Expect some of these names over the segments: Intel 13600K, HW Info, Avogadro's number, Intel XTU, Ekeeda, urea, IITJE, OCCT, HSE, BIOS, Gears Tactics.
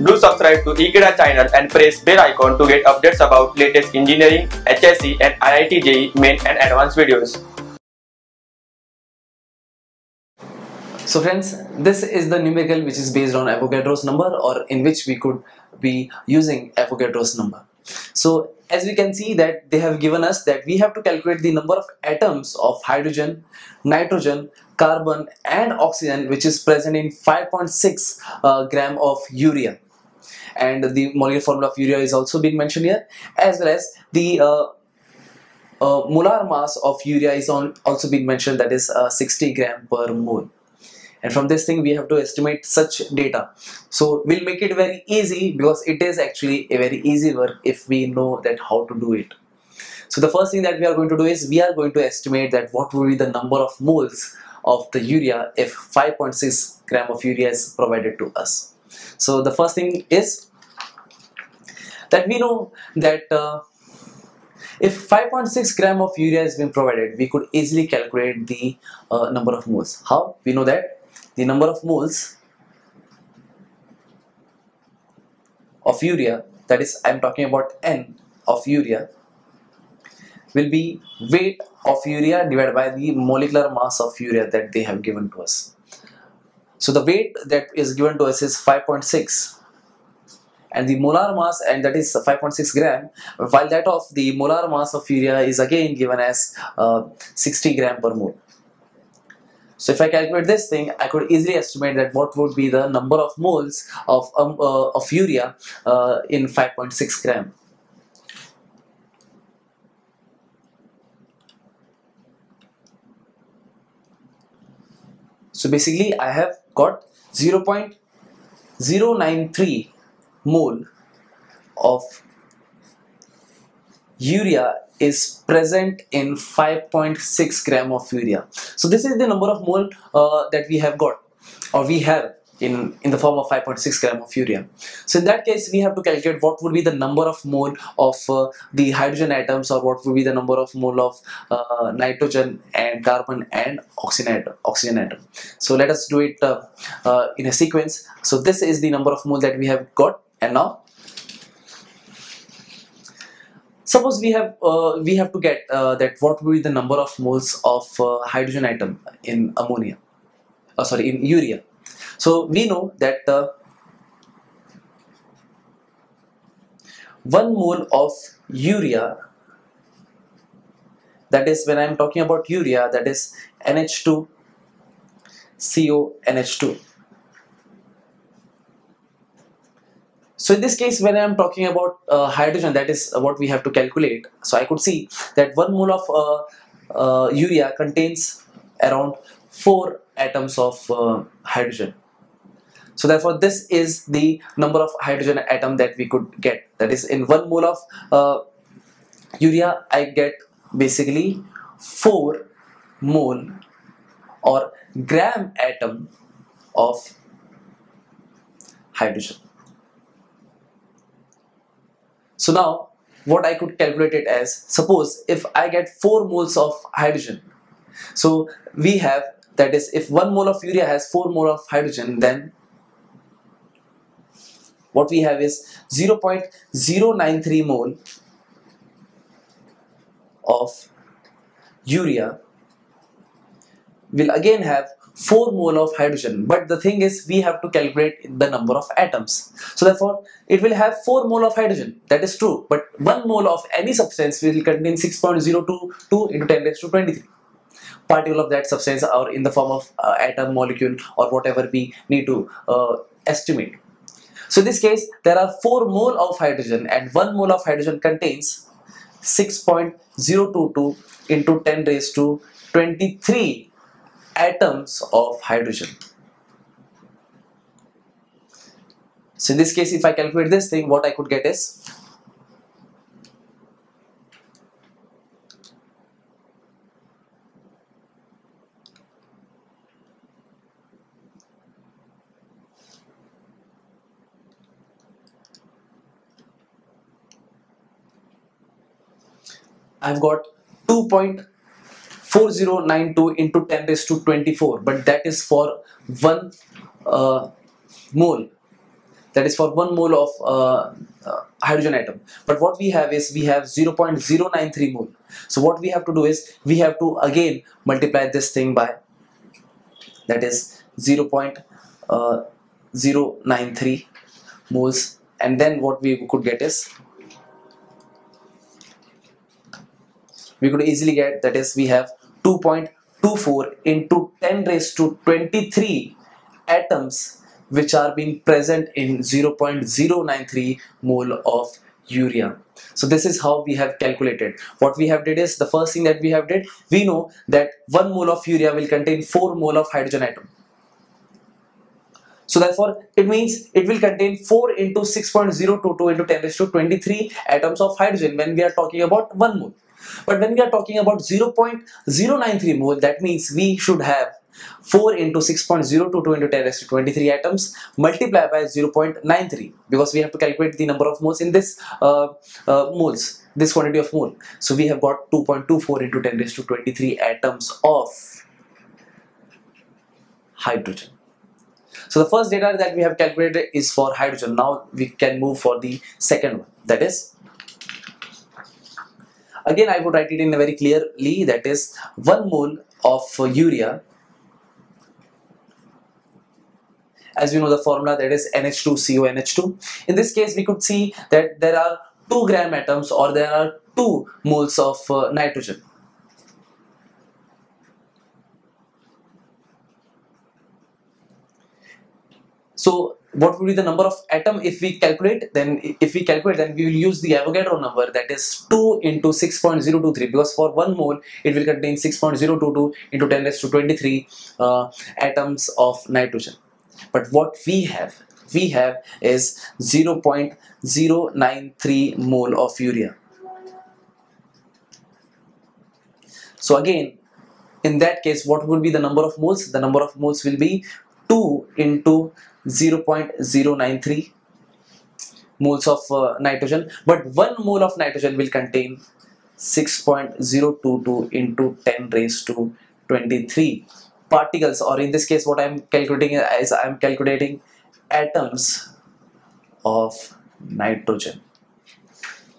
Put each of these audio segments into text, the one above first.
Do subscribe to Ekeeda channel and press bell icon to get updates about latest engineering, HSE and IITJE main and advanced videos. So friends, this is the numerical which is based on Avogadro's number, or in which we could be using Avogadro's number. So as we can see that they have given us that we have to calculate the number of atoms of hydrogen, nitrogen, carbon and oxygen which is present in 5.6 gram of urea, and the molecular formula of urea is also being mentioned here, as well as the molar mass of urea is also being mentioned, that is 60 gram per mole. And from this thing we have to estimate such data. So we'll make it very easy, because it is actually a very easy work if we know that how to do it. So the first thing that we are going to do is we are going to estimate that what will be the number of moles of the urea if 5.6 gram of urea is provided to us. So the first thing is that we know that if 5.6 gram of urea has been provided, we could easily calculate the number of moles. How? We know that the number of moles of urea, that is I am talking about N of urea, will be weight of urea divided by the molecular mass of urea that they have given to us. So the weight that is given to us is 5.6, and the molar mass, and that is 5.6 gram, while that of the molar mass of urea is again given as 60 gram per mole. So if I calculate this thing, I could easily estimate that what would be the number of moles of urea in 5.6 gram. So basically I have got 0.093 mole of urea is present in 5.6 gram of urea. So this is the number of mole that we have got, or we have in the form of 5.6 gram of urea. So in that case we have to calculate what would be the number of mole of the hydrogen atoms, or what would be the number of mole of nitrogen and carbon and oxygen atom. So let us do it in a sequence. So this is the number of mole that we have got, and now suppose we have to get that what will be the number of moles of hydrogen atom in ammonia, sorry, in urea. So we know that 1 mole of urea, that is when I am talking about urea, that is NH2CONH2. So in this case, when I am talking about hydrogen, that is what we have to calculate. So I could see that 1 mole of urea contains around 4 atoms of hydrogen. So therefore this is the number of hydrogen atom that we could get. That is, in 1 mole of urea I get basically 4 mole or gram atom of hydrogen. So now what I could calculate it as, suppose if I get 4 moles of hydrogen, so we have, that is if 1 mole of urea has 4 mole of hydrogen, then what we have is 0.093 mole of urea will again have 4 mole of hydrogen, but the thing is we have to calculate the number of atoms. So therefore it will have 4 mole of hydrogen, that is true, but 1 mole of any substance will contain 6.022 into 10 raised to 23 particle of that substance, or in the form of atom, molecule, or whatever we need to estimate. So in this case there are 4 mole of hydrogen, and 1 mole of hydrogen contains 6.022 into 10 raised to 23 atoms of hydrogen. So in this case, if I calculate this thing, what I could get is 2.4092 into 10 raised to 24, but that is for 1 mole. that is for 1 mole of hydrogen atom. But what we have is we have 0.093 mole. So what we have to do is we have to again multiply this thing by, that is 0.093 moles, and then what we could get is, we could easily get, that is we have 2.24 into 10 raised to 23 atoms which are being present in 0.093 mole of urea. So this is how we have calculated. What we have did is, the first thing that we have did, we know that 1 mole of urea will contain 4 mole of hydrogen atom. So therefore it means it will contain 4 into 6.022 into 10 raised to 23 atoms of hydrogen when we are talking about 1 mole. But when we are talking about 0.093 mole, that means we should have 4 into 6.022 into 10 raised to 23 atoms multiplied by 0.93, because we have to calculate the number of moles in this moles, this quantity of mole. So we have got 2.24 into 10 raised to 23 atoms of hydrogen. So the first data that we have calculated is for hydrogen. Now we can move for the second one, that is, again I would write it in very clearly, that is 1 mole of urea, as you know the formula, that is NH2CONH2. In this case we could see that there are 2 gram atoms, or there are 2 moles of nitrogen. So what would be the number of atom if we calculate? Then if we calculate, then we will use the Avogadro number, that is 2 into 6.023, because for 1 mole it will contain 6.022 into 10 raised to 23 atoms of nitrogen. But what we have is 0.093 mole of urea. So again, in that case, what would be the number of moles? The number of moles will be 2 into 0.093 moles of nitrogen, but 1 mole of nitrogen will contain 6.022 into 10 raised to 23 particles, or in this case what I am calculating is, I am calculating atoms of nitrogen.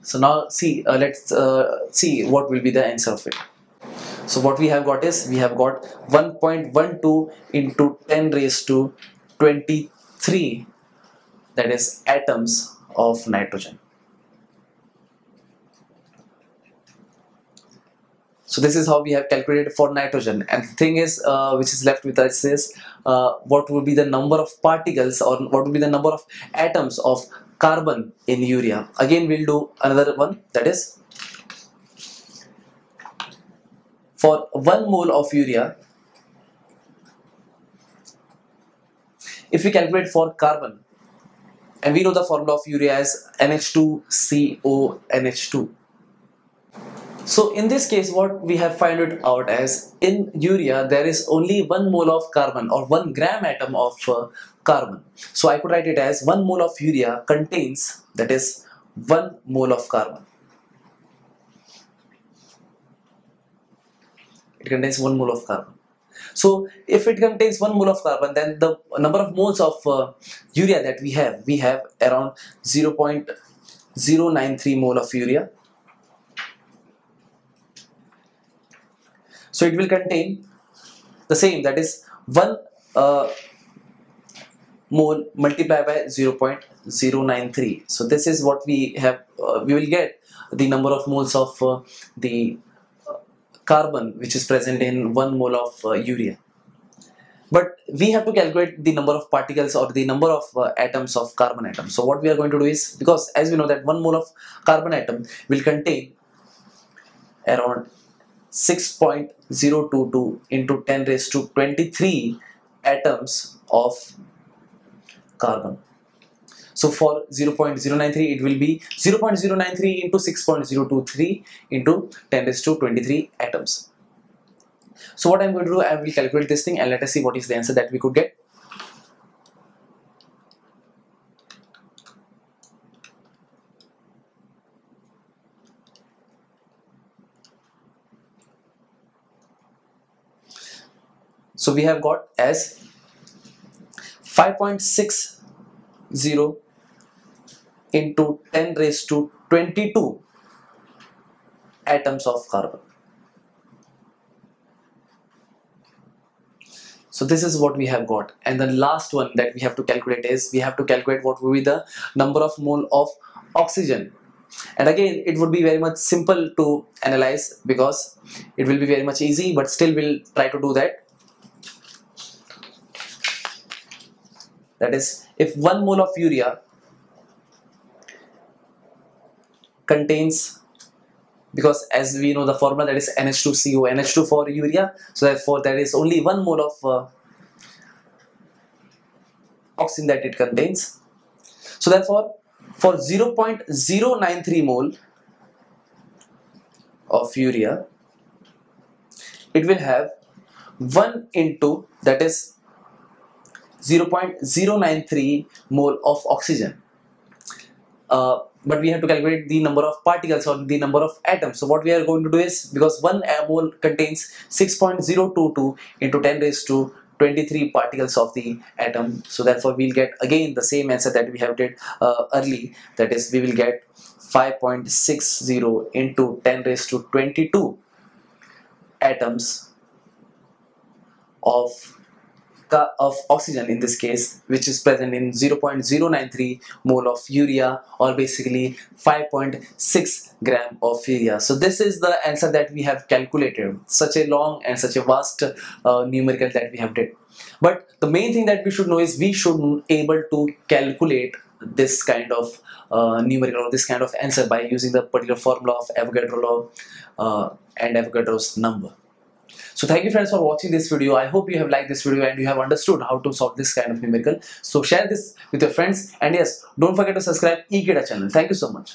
So now see, let's see what will be the answer of it. So what we have got is, we have got 1.12 into 10 raised to 23, that is atoms of nitrogen. So this is how we have calculated for nitrogen, and the thing is which is left with us is what would be the number of particles, or what would be the number of atoms of carbon in urea. Again we'll do another one, that is for 1 mole of urea, if we calculate for carbon, and we know the formula of urea as NH2CONH2. So in this case what we have found it out as, in urea there is only 1 mole of carbon, or 1 gram atom of carbon. So I could write it as 1 mole of urea contains, that is 1 mole of carbon. It contains 1 mole of carbon. So if it contains 1 mole of carbon, then the number of moles of urea that we have around 0.093 mole of urea. So it will contain the same, that is 1 mole multiplied by 0.093. So this is what we have, we will get the number of moles of the carbon which is present in 1 mole of urea. But we have to calculate the number of particles, or the number of atoms of carbon atom. So what we are going to do is, because as we know that 1 mole of carbon atom will contain around 6.022 into 10 raised to 23 atoms of carbon. So for 0.093 it will be 0.093 into 6.023 into 10 raised to 23 atoms. So what I am going to do, I will calculate this thing and let us see what is the answer that we could get. So we have got as 5.60 into 10 raised to 22 atoms of carbon. So this is what we have got, and the last one that we have to calculate is we have to calculate what will be the number of mole of oxygen. And again, it would be very much simple to analyze because it will be very much easy, but still we'll try to do that. That is, if 1 mole of urea contains, because as we know the formula, that is NH2CO, NH2 for urea, so therefore there is only 1 mole of oxygen that it contains. So therefore, for 0.093 mole of urea, it will have 1 into, that is 0.093 mole of oxygen. But we have to calculate the number of particles or the number of atoms. So what we are going to do is, because 1 mole contains 6.022 into 10 raised to 23 particles of the atom. So therefore we'll get again the same answer that we have did early, that is we will get 5.60 into 10 raised to 22 atoms of oxygen in this case, which is present in 0.093 mole of urea, or basically 5.6 gram of urea. So this is the answer that we have calculated, such a long and such a vast numerical that we have did. But the main thing that we should know is we should be able to calculate this kind of numerical or this kind of answer by using the particular formula of Avogadro law and Avogadro's number. So thank you friends for watching this video. I hope you have liked this video and you have understood how to solve this kind of numerical. So share this with your friends, and yes, don't forget to subscribe Ekeeda channel. Thank you so much.